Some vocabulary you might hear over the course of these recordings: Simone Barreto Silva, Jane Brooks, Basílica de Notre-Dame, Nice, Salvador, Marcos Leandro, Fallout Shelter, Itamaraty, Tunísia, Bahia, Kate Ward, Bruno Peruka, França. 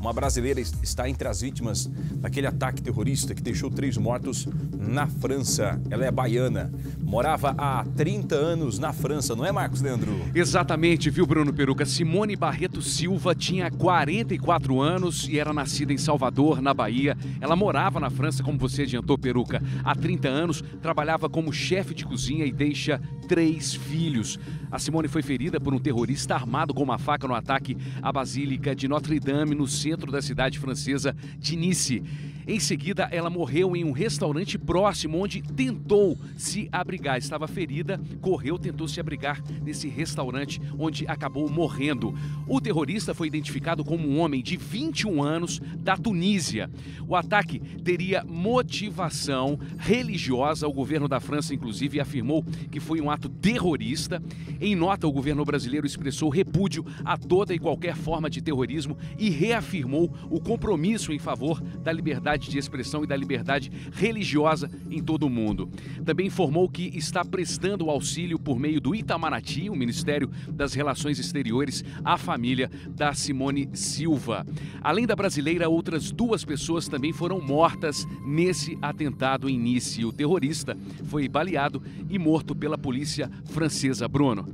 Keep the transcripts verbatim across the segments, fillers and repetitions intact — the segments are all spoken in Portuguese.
Uma brasileira está entre as vítimas daquele ataque terrorista que deixou três mortos na França. Ela é baiana, morava há trinta anos na França, não é, Marcos Leandro? Exatamente, viu, Bruno Peruka? Simone Barreto Silva tinha quarenta e quatro anos e era nascida em Salvador, na Bahia. Ela morava na França, como você adiantou, Peruka, há trinta anos, trabalhava como chefe de cozinha e deixa três filhos. A Simone foi ferida por um terrorista armado com uma faca no ataque à Basílica de Notre-Dame, no centro da cidade francesa de Nice. Em seguida, ela morreu em um restaurante próximo, onde tentou se abrigar. Estava ferida, correu, tentou se abrigar nesse restaurante, onde acabou morrendo. O terrorista foi identificado como um homem de vinte e um anos, da Tunísia. O ataque teria motivação religiosa. O governo da França, inclusive, afirmou que foi um ato terrorista. Em nota, o governo brasileiro expressou repúdio a toda e qualquer forma de terrorismo e reafirmou o compromisso em favor da liberdade de expressão e da liberdade religiosa em todo o mundo. Também informou que está prestando auxílio por meio do Itamaraty, o Ministério das Relações Exteriores, à família da Simone Silva. Além da brasileira, outras duas pessoas também foram mortas nesse atentado em Nice. O terrorista foi baleado e morto pela polícia francesa. Bruno.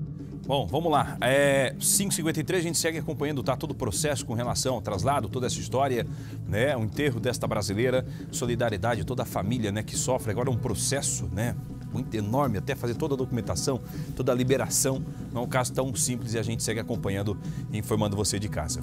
Bom, vamos lá. É, cinco e cinquenta e três, a gente segue acompanhando, tá, todo o processo com relação ao traslado, toda essa história, né, o enterro desta brasileira, solidariedade, toda a família, né, que sofre agora um processo, né, muito enorme, até fazer toda a documentação, toda a liberação. Não é um caso tão simples e a gente segue acompanhando e informando você de casa. Vem